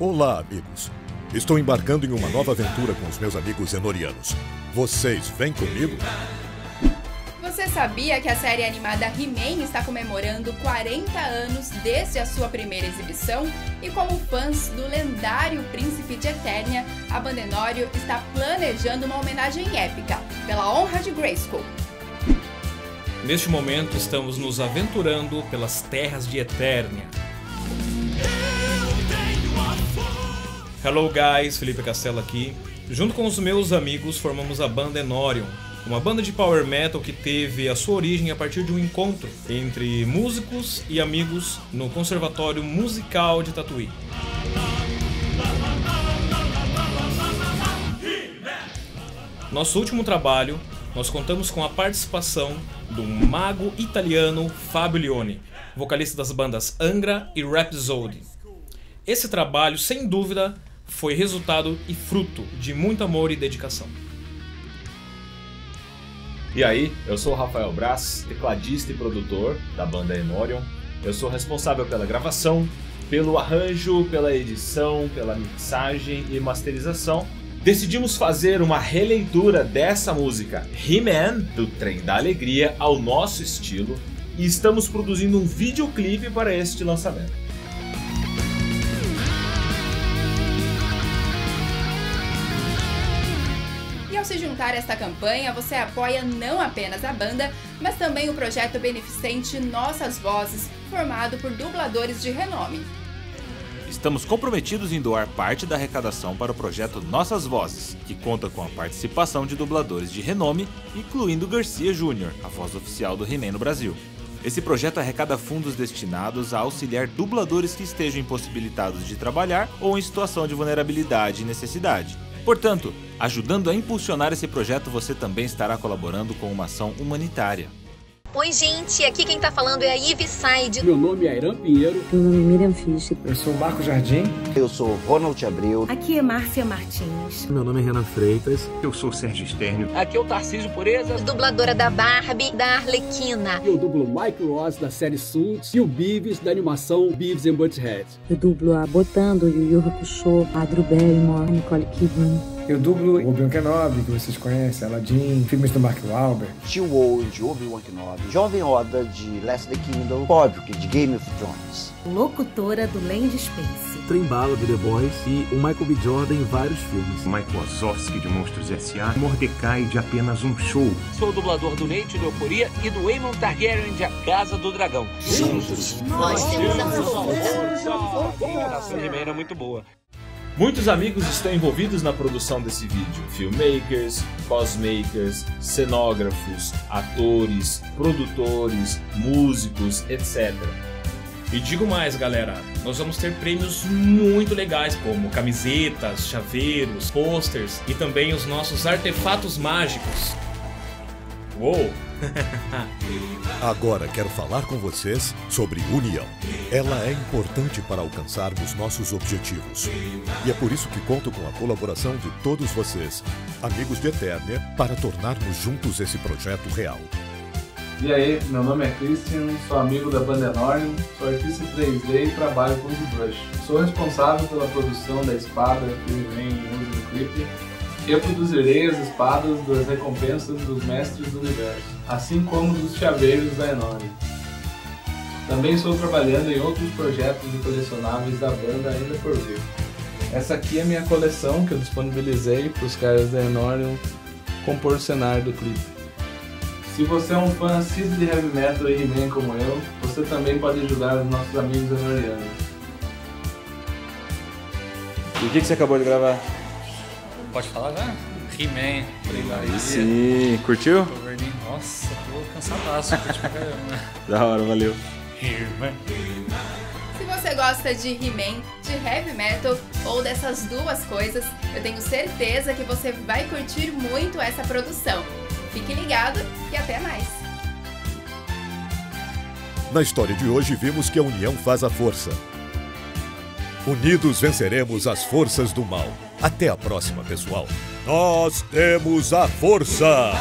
Olá, amigos. Estou embarcando em uma nova aventura com os meus amigos enorianos. Vocês vêm comigo? Você sabia que a série animada He-Man está comemorando 40 anos desde a sua primeira exibição? E como fãs do lendário Príncipe de Eternia, a banda Enorion está planejando uma homenagem épica, pela honra de Grayskull. Neste momento estamos nos aventurando pelas terras de Eternia. Hello guys, Felipe Castello aqui. Junto com os meus amigos formamos a banda Enorion, uma banda de power metal que teve a sua origem a partir de um encontro entre músicos e amigos no Conservatório Musical de Tatuí. Nosso último trabalho, nós contamos com a participação do mago italiano Fabio Lione, vocalista das bandas Angra e Rhapsody. Esse trabalho, sem dúvida, foi resultado e fruto de muito amor e dedicação. E aí, eu sou o Rafael Brás, tecladista e produtor da banda Enorion. Eu sou responsável pela gravação, pelo arranjo, pela edição, pela mixagem e masterização. Decidimos fazer uma releitura dessa música He-Man, do Trem da Alegria, ao nosso estilo, e estamos produzindo um videoclipe para este lançamento. Ao se juntar a esta campanha, você apoia não apenas a banda, mas também o projeto beneficente Nossas Vozes, formado por dubladores de renome. Estamos comprometidos em doar parte da arrecadação para o projeto Nossas Vozes, que conta com a participação de dubladores de renome, incluindo Garcia Júnior, a voz oficial do He-Man no Brasil. Esse projeto arrecada fundos destinados a auxiliar dubladores que estejam impossibilitados de trabalhar ou em situação de vulnerabilidade e necessidade. Portanto, ajudando a impulsionar esse projeto, você também estará colaborando com uma ação humanitária. Oi gente, aqui quem tá falando é a Ivy Side. Meu nome é Ayrã Pinheiro. Meu nome é Miriam Fisch. Eu sou o Marco Jardim. Eu sou o Ronald Abreu. Aqui é Márcia Martins. Meu nome é Renan Freitas. Eu sou o Sérgio Estênio. Aqui é o Tarcísio Pureza. Dubladora da Barbie, da Arlequina. Eu dublo Michael Ross da série Suits e o Beavis da animação Beavis and Butch-Head. Eu dublo a Botando, Yu Yu Hakusho, a Drew Barrymore, a Nicole Kidman. Eu dublo Obi-Wan Kenobi, que vocês conhecem, Aladdin, filmes do Mark Wahlberg. T-Wold de Obi-Wan Kenobi, Jovem Oda de Last of the Kingdom, Bob de Game of Thrones. Locutora do Land Space. Trem Bala do The Boys e o Michael B. Jordan em vários filmes. Michael Ozorski de Monstros S.A., Mordecai de Apenas Um Show. Sou o dublador do Nate de Euforia e do Eamon Targaryen de A Casa do Dragão. Juntos, nós temos a nossa primeira muito boa. Muitos amigos estão envolvidos na produção desse vídeo, filmmakers, cosmakers, cenógrafos, atores, produtores, músicos, etc. E digo mais galera, nós vamos ter prêmios muito legais como camisetas, chaveiros, posters e também os nossos artefatos mágicos. Uou! Agora quero falar com vocês sobre união. Ela é importante para alcançarmos nossos objetivos. E é por isso que conto com a colaboração de todos vocês, amigos de Eternia, para tornarmos juntos esse projeto real. E aí, meu nome é Christian, sou amigo da banda Enorion, sou artista 3D e trabalho com ZBrush. Sou responsável pela produção da espada que vem no clipe. Eu produzirei as espadas das recompensas dos mestres do universo, assim como dos chaveiros da Enorion. Também estou trabalhando em outros projetos de colecionáveis da banda ainda por vir. Essa aqui é a minha coleção que eu disponibilizei para os caras da Enorion compor o cenário do clipe. Se você é um fã assíduo de heavy metal e He-Man como eu, você também pode ajudar os nossos amigos enorianos. E o que você acabou de gravar? Pode falar já? He-Man. Aí sim, curtiu? Nossa, tô cansadaço, curti pra caramba. Da hora, valeu. He-Man. Se você gosta de He-Man, de heavy metal ou dessas duas coisas, eu tenho certeza que você vai curtir muito essa produção. Fique ligado e até mais. Na história de hoje vimos que a união faz a força. Unidos venceremos as forças do mal. Até a próxima, pessoal. Nós temos a força!